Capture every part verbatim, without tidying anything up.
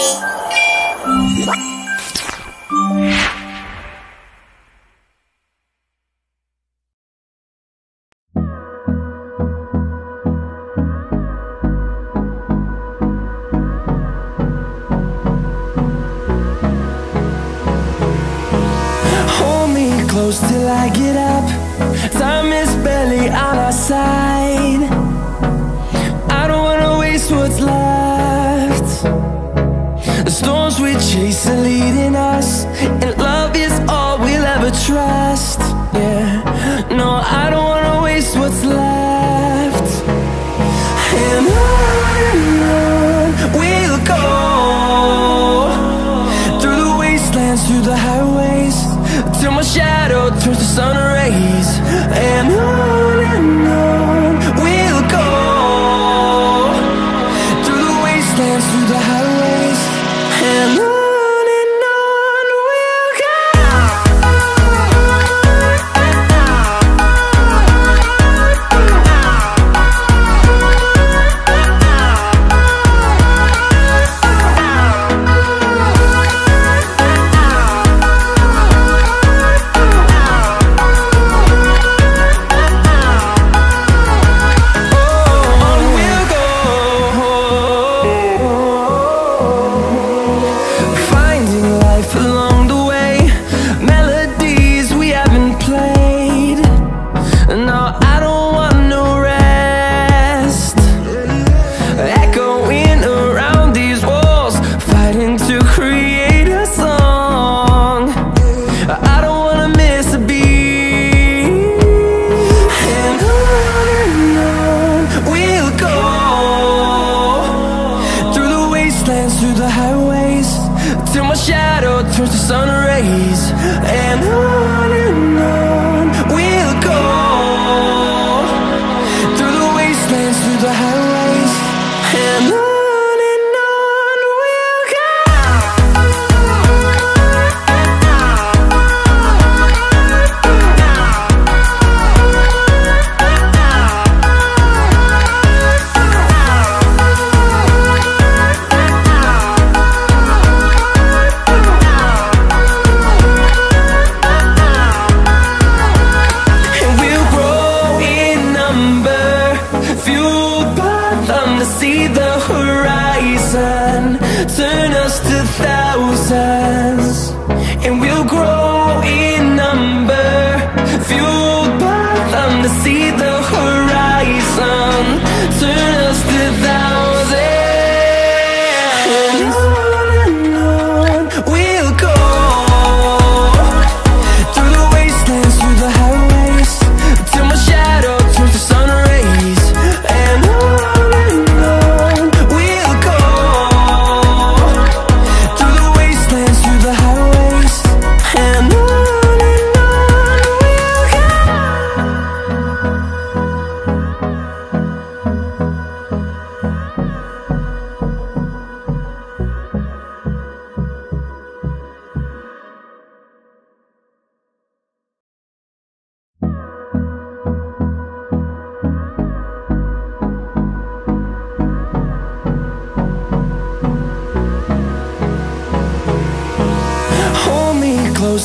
Hold me close till I get up. Time is barely on our side. I don't wanna waste what's left. The storms we chase are leading us, and love is all we'll ever trust. Yeah, no, I don't wanna waste what's left. And on we'll go, through the wastelands, through the highways, till my shadow turns to sun rays. And on and on we'll go, through the wastelands, through the highways. And on. Through the highways, till my shadow turns to sun rays. And on and on we'll go, through the wastelands, through the highways. And on. Turn us to thousands, and we'll grow in number, fueled by them to see the horizon. Turn us to thousands, and on and on we'll go, through the wastelands, through the highways, till my shadow turns to sun rays. And on. Close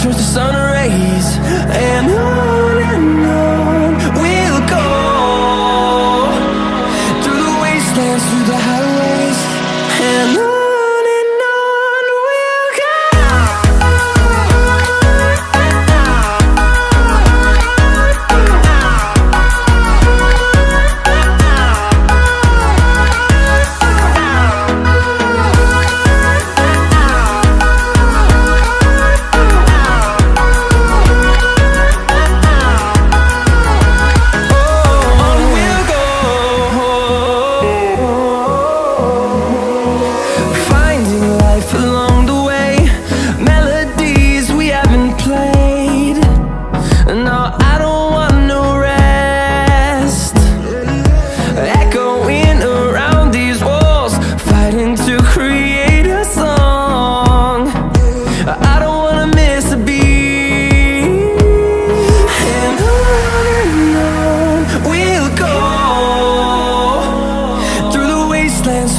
turns to sun rays. And on and on we'll go, through the wastelands, through the highways. And on. off along the way, melodies we haven't played. No, I don't want no rest, echoing around these walls, fighting to create a song. I don't wanna miss a beat. And on and on we'll go, through the wastelands,